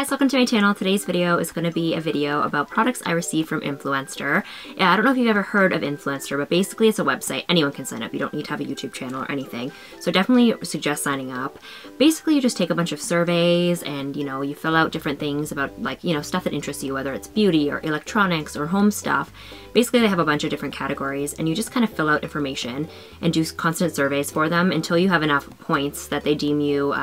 guys, welcome to my channel. Today's video is going to be a video about products I received from Influenster. Yeah, I don't know if you've ever heard of Influenster, but basically it's a website. Anyone can sign up. You don't need to have a YouTube channel or anything. So definitely suggest signing up. Basically, you just take a bunch of surveys and, you know, you fill out different things about, like, you know, stuff that interests you, whether it's beauty or electronics or home stuff. Basically, they have a bunch of different categories and you just kind of fill out information and do constant surveys for them until you have enough points that they deem you,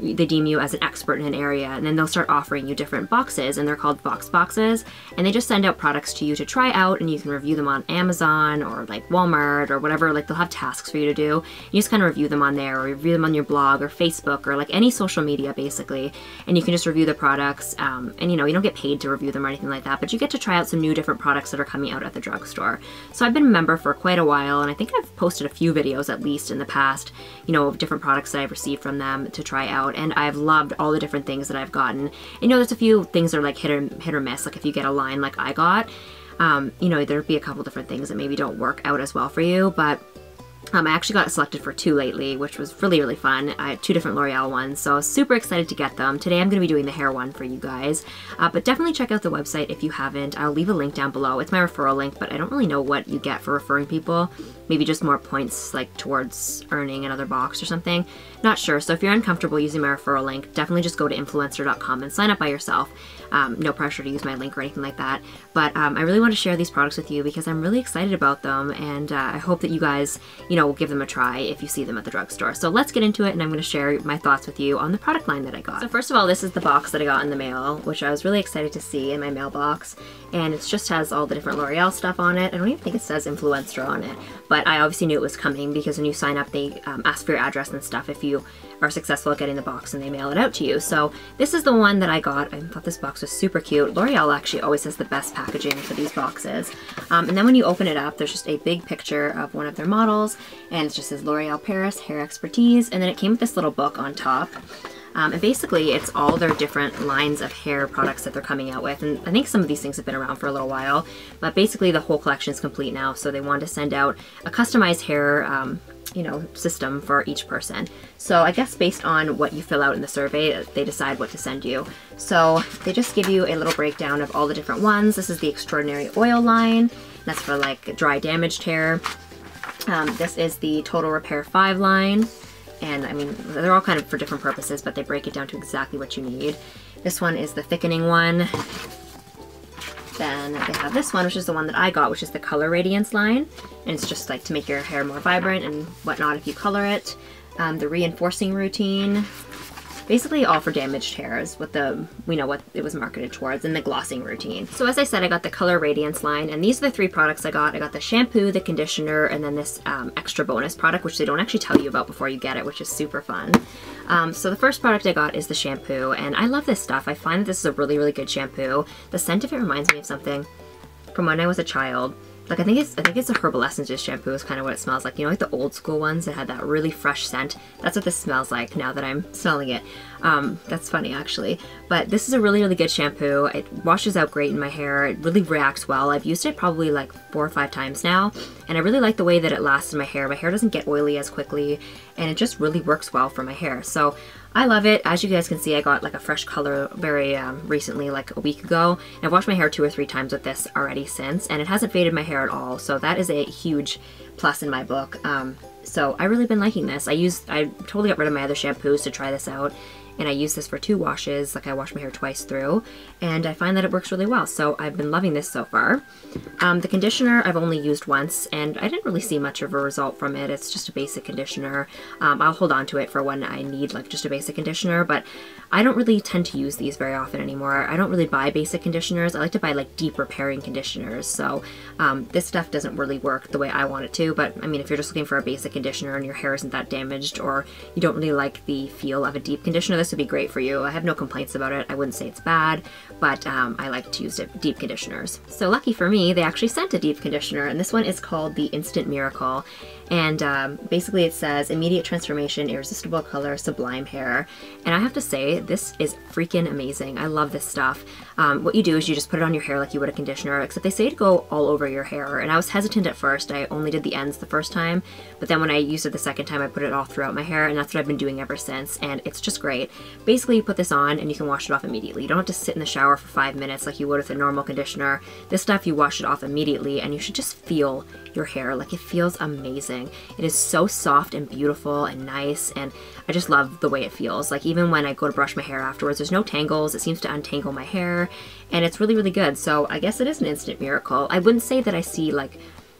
they deem you as an expert in an area, and then they'll start offering you different boxes, and they're called Vox boxes, and they just send out products to you to try out, and you can review them on Amazon or like Walmart or whatever. Like, they'll have tasks for you to do. You just kind of review them on there, or review them on your blog or Facebook or like any social media basically, and you can just review the products, and you know, you don't get paid to review them or anything like that, but you get to try out some new different products that are coming out at the drugstore. So I've been a member for quite a while, and I think I've posted a few videos at least in the past, you know, of different products that I've received from them to try out. And I've loved all the different things that I've gotten. And, you know, there's a few things that are like hit or miss. Like if you get a line like I got, you know, there'd be a couple different things that maybe don't work out as well for you. But I actually got selected for 2 lately, which was really, really fun. I had 2 different L'Oreal ones, so I was super excited to get them. Today I'm going to be doing the hair one for you guys, but definitely check out the website if you haven't. I'll leave a link down below. It's my referral link, but I don't really know what you get for referring people. Maybe just more points like towards earning another box or something. Not sure, so if you're uncomfortable using my referral link, definitely just go to influencer.com and sign up by yourself. No pressure to use my link or anything like that, but I really want to share these products with you because I'm really excited about them, and I hope that you guys, you know, will give them a try if you see them at the drugstore. So let's get into it, and I'm going to share my thoughts with you on the product line that I got. So first of all, this is the box that I got in the mail, which I was really excited to see in my mailbox, and it just has all the different L'Oreal stuff on it. I don't even think it says Influencer on it, but I obviously knew it was coming because when you sign up, they ask for your address and stuff if you are successful at getting the box, and they mail it out to you. So this is the one that I got. I thought this box was super cute. L'Oreal actually always has the best packaging for these boxes. And then when you open it up, there's just a big picture of one of their models, and it just says L'Oreal Paris Hair Expertise, and then it came with this little book on top. And basically it's all their different lines of hair products that they're coming out with, and I think some of these things have been around for a little while, but basically the whole collection is complete now, so they wanted to send out a customized hair you know, system for each person. So I guess based on what you fill out in the survey, they decide what to send you. So they just give you a little breakdown of all the different ones. This is the Extraordinary Oil line, that's for like dry damaged hair. This is the Total Repair 5 line, and I mean, they're all kind of for different purposes, but they break it down to exactly what you need. This one is the thickening one. Then they have this one, which is the one that I got, which is the Color Radiance line, and it's just like to make your hair more vibrant and whatnot if you color it. The reinforcing routine, basically all for damaged hair is what the, you know, what it was marketed towards, and the glossing routine. So as I said, I got the Color Radiance line, and these are the 3 products I got. I got the shampoo, the conditioner, and then this extra bonus product, which they don't actually tell you about before you get it, which is super fun. So the first product I got is the shampoo, and I love this stuff. I find that this is a really, really good shampoo. The scent of it reminds me of something from when I was a child. Like, I think it's a Herbal Essences shampoo is kind of what it smells like. You know, like the old school ones that had that really fresh scent? That's what this smells like now that I'm smelling it. That's funny, actually. But this is a really, really good shampoo. It washes out great in my hair. It really reacts well. I've used it probably like 4 or 5 times now, and I really like the way that it lasts in my hair. My hair doesn't get oily as quickly, and it just really works well for my hair. So I love it. As you guys can see, I got like a fresh color very recently, like a week ago. And I've washed my hair 2 or 3 times with this already since, and it hasn't faded my hair at all. So that is a huge plus in my book. So I've really been liking this. I totally got rid of my other shampoos to try this out, and I use this for 2 washes. Like, I wash my hair twice through, and I find that it works really well. So I've been loving this so far. The conditioner I've only used once, and I didn't really see much of a result from it. It's just a basic conditioner. I'll hold on to it for when I need like just a basic conditioner, but I don't really tend to use these very often anymore. I don't really buy basic conditioners. I like to buy like deep repairing conditioners. So this stuff doesn't really work the way I want it to, but I mean, if you're just looking for a basic conditioner and your hair isn't that damaged, or you don't really like the feel of a deep conditioner, this would be great for you. I have no complaints about it. I wouldn't say it's bad, but I like to use deep conditioners. So lucky for me, they actually sent a deep conditioner, and this one is called the Instant Miracle. And basically it says immediate transformation, irresistible color, sublime hair. And I have to say, this is freaking amazing. I love this stuff. What you do is you just put it on your hair like you would a conditioner, except they say to go all over your hair. And I was hesitant at first. I only did the ends the first time, but then when I used it the second time, I put it all throughout my hair, and that's what I've been doing ever since. And it's just great. Basically, you put this on and you can wash it off immediately. You don't have to sit in the shower for 5 minutes like you would with a normal conditioner. This stuff, you wash it off immediately, and you should just feel your hair. Like, it feels amazing. It is so soft and beautiful and nice, and I just love the way it feels. Like, even when I go to brush my hair afterwards, there's no tangles. It seems to untangle my hair, and it's really, really good. So I guess it is an instant miracle. I wouldn't say that I see, like,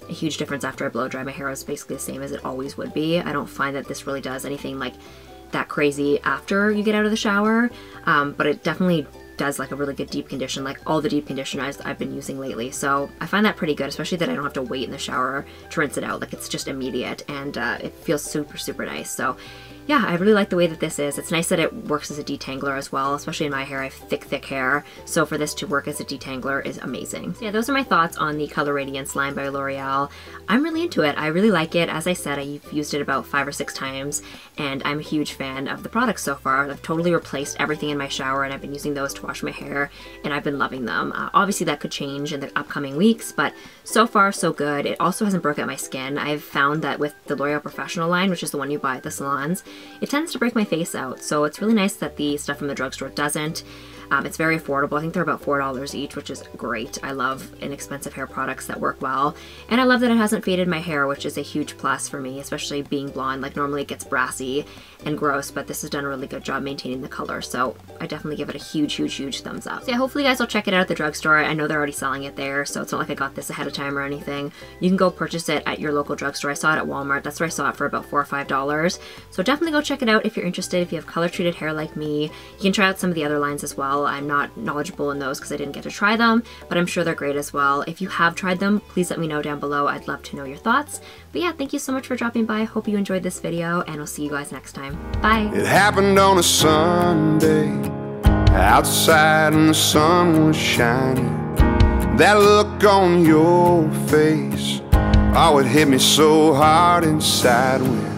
a huge difference after I blow dry. My hair is basically the same as it always would be. I don't find that this really does anything like that crazy after you get out of the shower, but it definitely does like a really good deep condition, like all the deep conditioners I've been using lately. So I find that pretty good, especially that I don't have to wait in the shower to rinse it out. Like, it's just immediate, and it feels super, super nice. So yeah, I really like the way that this is. It's nice that it works as a detangler as well, especially in my hair. I have thick, thick hair, so for this to work as a detangler is amazing. So yeah, those are my thoughts on the Color Radiance line by L'Oreal. I'm really into it. I really like it. As I said, I've used it about 5 or 6 times, and I'm a huge fan of the products so far. I've totally replaced everything in my shower, and I've been using those to wash my hair, and I've been loving them. Obviously, that could change in the upcoming weeks, but so far, so good. It also hasn't broke out my skin. I've found that with the L'Oreal Professional line, which is the one you buy at the salons, it tends to break my face out, so it's really nice that the stuff from the drugstore doesn't. It's very affordable. I think they're about $4 each, which is great. I love inexpensive hair products that work well, and I love that it hasn't faded my hair, which is a huge plus for me, especially being blonde. Like, normally it gets brassy and gross, but this has done a really good job maintaining the color, so I definitely give it a huge, huge, huge thumbs up. So yeah, hopefully you guys will check it out at the drugstore. I know they're already selling it there, so it's not like I got this ahead of time or anything. You can go purchase it at your local drugstore. I saw it at Walmart. That's where I saw it for about $4 or $5, so definitely go check it out if you're interested. If you have color-treated hair like me, you can try out some of the other lines as well. I'm not knowledgeable in those because I didn't get to try them, but I'm sure they're great as well. If you have tried them, please let me know down below. I'd love to know your thoughts. But yeah, thank you so much for dropping by. I hope you enjoyed this video, and I'll see you guys next time. Bye. It happened on a Sunday, outside and the sun was shining. That look on your face, oh, it hit me so hard inside when